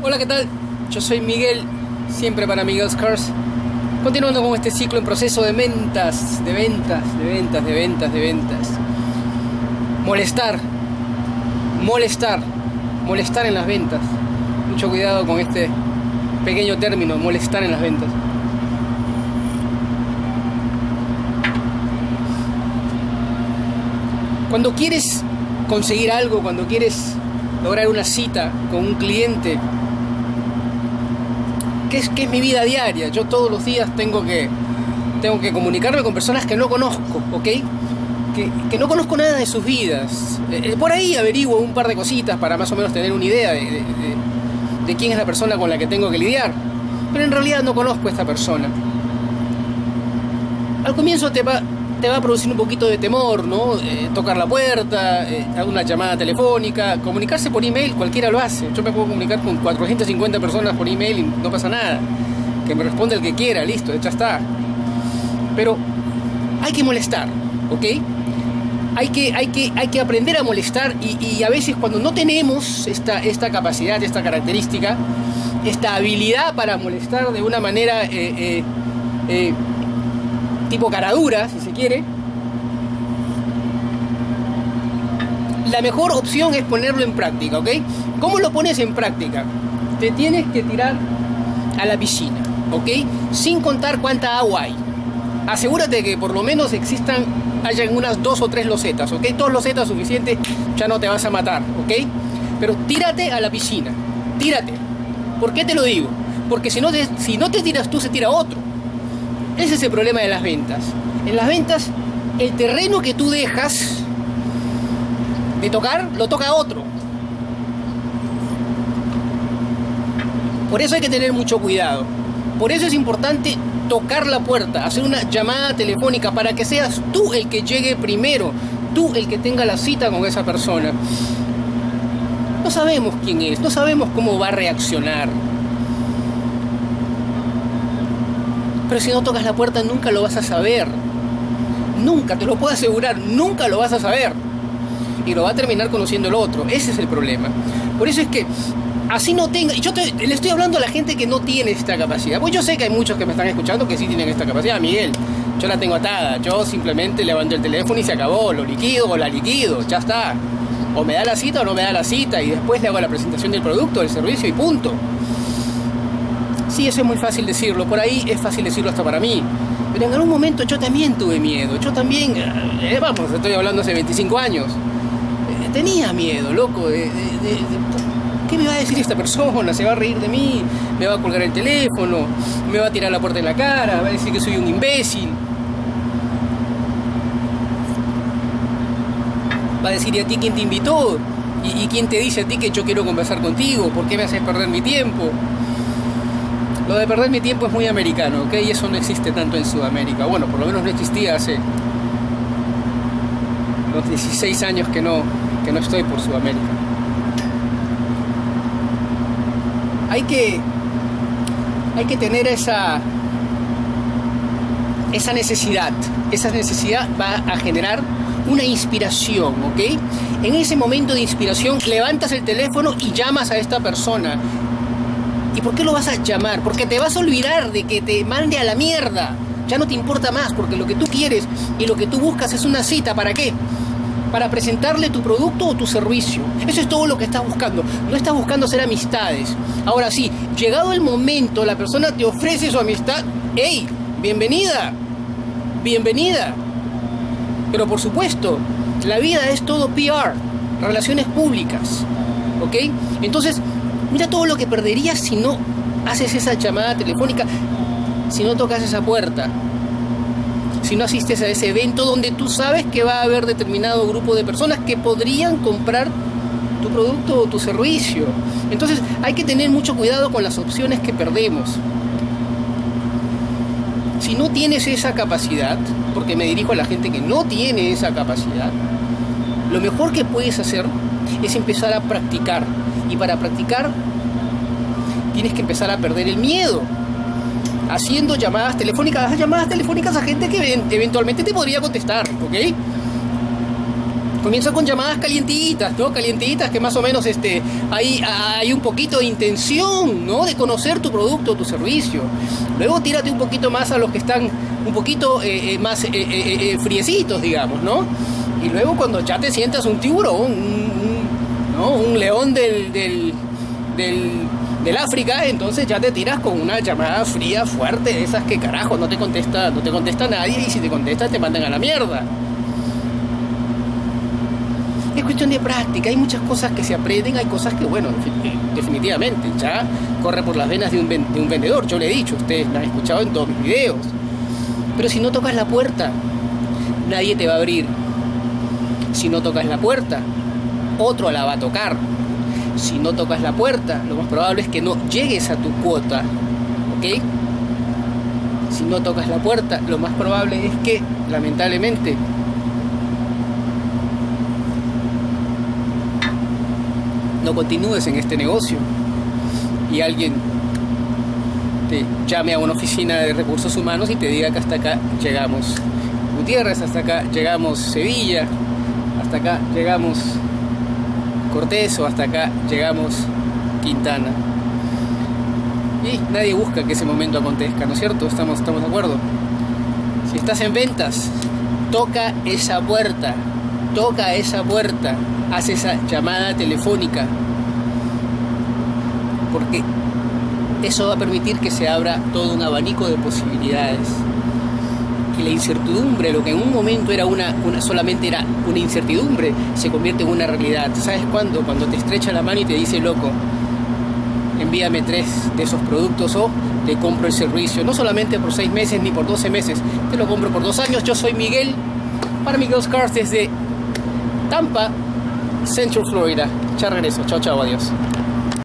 Hola, ¿qué tal? Yo soy Miguel, siempre para Miguel's Cars, continuando con este ciclo en proceso de ventas. Molestar en las ventas. Mucho cuidado con este pequeño término, molestar en las ventas. Cuando quieres conseguir algo, cuando quieres lograr una cita con un cliente, que es mi vida diaria. Yo todos los días tengo que comunicarme con personas que no conozco, ¿ok? Que no conozco nada de sus vidas. Por ahí averiguo un par de cositas para más o menos tener una idea de quién es la persona con la que tengo que lidiar. Pero en realidad no conozco a esta persona. Al comienzo te va a producir un poquito de temor, ¿no? Tocar la puerta, una llamada telefónica, comunicarse por email, cualquiera lo hace. Yo me puedo comunicar con 450 personas por email y no pasa nada. Que me responda el que quiera, listo, ya está. Pero hay que molestar, ¿ok? Hay que aprender a molestar y a veces cuando no tenemos esta capacidad, esta característica, esta habilidad para molestar de una manera tipo cara dura, si se quiere, la mejor opción es ponerlo en práctica, ¿ok? ¿Cómo lo pones en práctica? Te tienes que tirar a la piscina, ¿ok? Sin contar cuánta agua hay. Asegúrate que por lo menos hayan unas 2 o 3 losetas, ¿ok? 2 losetas suficientes, ya no te vas a matar, ¿ok? Pero tírate a la piscina, tírate. ¿Por qué te lo digo? Porque si no te tiras tú, se tira otro. Ese es el problema de las ventas. En las ventas, el terreno que tú dejas de tocar, lo toca otro. Por eso hay que tener mucho cuidado. Por eso es importante tocar la puerta, hacer una llamada telefónica para que seas tú el que llegue primero, tú el que tenga la cita con esa persona. No sabemos quién es, no sabemos cómo va a reaccionar. Pero si no tocas la puerta nunca lo vas a saber. Nunca, te lo puedo asegurar, nunca lo vas a saber. Y lo va a terminar conociendo el otro. Ese es el problema. Por eso es que así no tenga... Y yo le estoy hablando a la gente que no tiene esta capacidad. Pues yo sé que hay muchos que me están escuchando que sí tienen esta capacidad. Miguel, yo la tengo atada. Yo simplemente levanto el teléfono y se acabó. Lo liquido o la liquido. Ya está. O me da la cita o no me da la cita. Y después le hago la presentación del producto, del servicio y punto. Sí, eso es muy fácil decirlo, por ahí es fácil decirlo hasta para mí, pero en algún momento yo también tuve miedo, yo también, vamos, estoy hablando hace 25 años, tenía miedo, loco, ¿qué me va a decir esta persona? ¿Se va a reír de mí? ¿Me va a colgar el teléfono? ¿Me va a tirar la puerta en la cara? ¿Va a decir que soy un imbécil? ¿Va a decir y a ti quién te invitó? ¿Y quién te dice a ti que yo quiero conversar contigo? ¿Por qué me haces perder mi tiempo? Lo de perder mi tiempo es muy americano, ¿ok? Y eso no existe tanto en Sudamérica. Bueno, por lo menos no existía hace los 16 años que no estoy por Sudamérica. Hay que tener esa necesidad. Esa necesidad va a generar una inspiración, ¿ok? En ese momento de inspiración levantas el teléfono y llamas a esta persona. ¿Y por qué lo vas a llamar? Porque te vas a olvidar de que te mande a la mierda. Ya no te importa más, porque lo que tú quieres y lo que tú buscas es una cita. ¿Para qué? Para presentarle tu producto o tu servicio. Eso es todo lo que estás buscando. No estás buscando hacer amistades. Ahora sí, llegado el momento, la persona te ofrece su amistad. ¡Ey! ¡Bienvenida! ¡Bienvenida! Pero por supuesto, la vida es todo PR. Relaciones públicas. ¿Ok? Entonces... mira todo lo que perderías si no haces esa llamada telefónica, si no tocas esa puerta, si no asistes a ese evento donde tú sabes que va a haber determinado grupo de personas que podrían comprar tu producto o tu servicio. Entonces hay que tener mucho cuidado con las opciones que perdemos. Si no tienes esa capacidad, porque me dirijo a la gente que no tiene esa capacidad, lo mejor que puedes hacer es empezar a practicar. Y para practicar tienes que empezar a perder el miedo haciendo llamadas telefónicas. Haz llamadas telefónicas a gente que eventualmente te podría contestar, ¿ok? comienza con llamadas calientitas, ¿no? Calientitas que más o menos hay un poquito de intención, ¿no? De conocer tu producto, tu servicio. Luego tírate un poquito más a los que están un poquito más friecitos, digamos, ¿no? Y luego cuando ya te sientas un tiburón, ¿no? Un león del África, entonces ya te tiras con una llamada fría, fuerte, de esas que carajo no te contesta nadie, y si te contestas te mandan a la mierda. Es cuestión de práctica, hay muchas cosas que se aprenden, hay cosas que, bueno, definitivamente ya corre por las venas de un vendedor. Yo le he dicho, ustedes lo han escuchado en todos mis videos, pero si no tocas la puerta, nadie te va a abrir. Si no tocas la puerta, otro la va a tocar. Si no tocas la puerta, lo más probable es que no llegues a tu cuota, ¿ok? Si no tocas la puerta, lo más probable es que, lamentablemente, no continúes en este negocio y alguien te llame a una oficina de recursos humanos y te diga que hasta acá llegamos Gutiérrez, hasta acá llegamos Sevilla, hasta acá llegamos Cortés o hasta acá llegamos Quintana, y nadie busca que ese momento acontezca, ¿no es cierto? Estamos de acuerdo. Si estás en ventas, toca esa puerta, haz esa llamada telefónica, porque eso va a permitir que se abra todo un abanico de posibilidades. Y la incertidumbre, lo que en un momento era solamente una incertidumbre, se convierte en una realidad. ¿Sabes cuándo? Cuando te estrecha la mano y te dice, loco, envíame 3 de esos productos o te compro el servicio, no solamente por 6 meses ni por 12 meses, te lo compro por 2 años. Yo soy Miguel, para Miguel's Cars, desde Tampa, Central Florida. Ya regreso. Chao, chao, adiós.